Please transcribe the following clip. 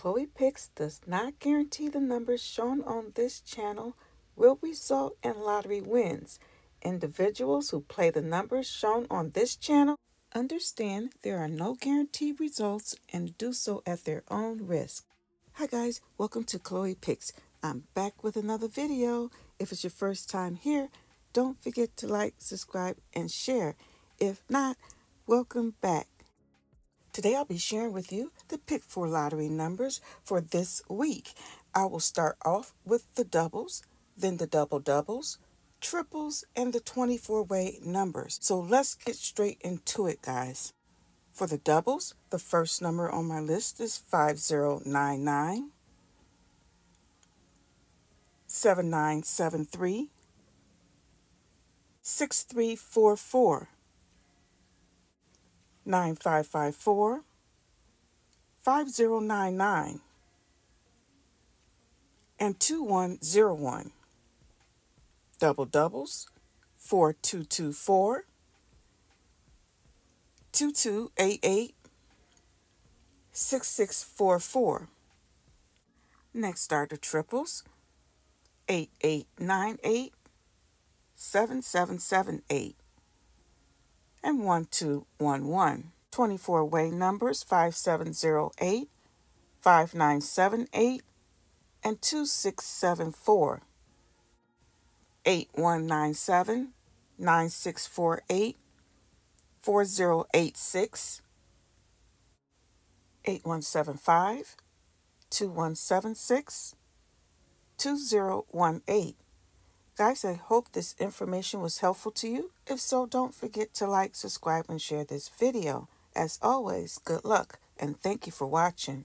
Chloe Picks does not guarantee the numbers shown on this channel will result in lottery wins. Individuals who play the numbers shown on this channel understand there are no guaranteed results and do so at their own risk. Hi guys, welcome to Chloe Picks. I'm back with another video. If it's your first time here, don't forget to like, subscribe, and share. If not, welcome back. Today I'll be sharing with you the Pick 4 lottery numbers for this week. I will start off with the doubles, then the double doubles, triples, and the 24-way numbers. So let's get straight into it, guys. For the doubles, the first number on my list is 5099, 7973, 6344, 9554, 5099, and 2101. Double doubles, 4224, 2288, 6644. Next are the triples, 8898, 7778. And 1211. 24-way numbers, 5708, 5978, and 2674. 8197, 9648, 4086, 8175, 2176, 2018. Guys, I hope this information was helpful to you. If so, don't forget to like, subscribe, and share this video. As always, good luck, and thank you for watching.